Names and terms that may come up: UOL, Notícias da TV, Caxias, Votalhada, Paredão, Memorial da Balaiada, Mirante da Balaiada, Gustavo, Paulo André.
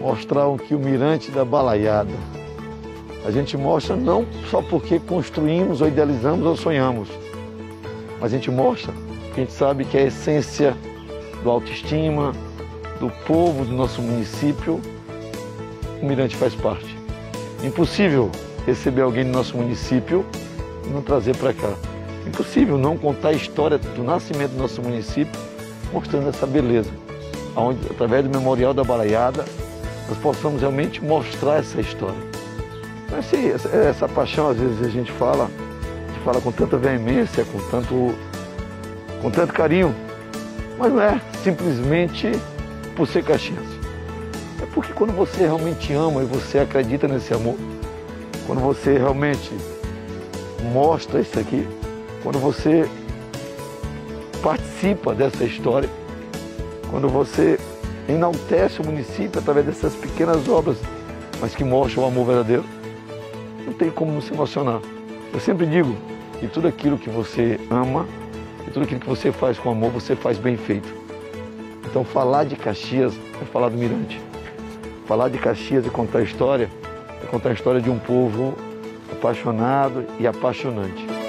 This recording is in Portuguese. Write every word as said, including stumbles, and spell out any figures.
mostraram aqui o Mirante da Balaiada. A gente mostra não só porque construímos, ou idealizamos, ou sonhamos, mas a gente mostra porque a gente sabe que a essência do autoestima, do povo do nosso município, o Mirante faz parte. Impossível receber alguém do nosso município e não trazer para cá. Impossível não contar a história do nascimento do nosso município, mostrando essa beleza, onde, através do Memorial da Balaiada, nós possamos realmente mostrar essa história. Mas sim, essa, essa paixão, às vezes, a gente fala, a gente fala com tanta veemência, com tanto, com tanto carinho, mas não é simplesmente por ser caxiense. É porque quando você realmente ama e você acredita nesse amor, quando você realmente mostra isso aqui, quando você participa dessa história, quando você enaltece o município através dessas pequenas obras, mas que mostram o amor verdadeiro, não tem como não se emocionar. Eu sempre digo que tudo aquilo que você ama, e tudo aquilo que você faz com amor, você faz bem feito. Então falar de Caxias é falar do Mirante. Falar de Caxias e contar a história, é contar a história de um povo apaixonado e apaixonante.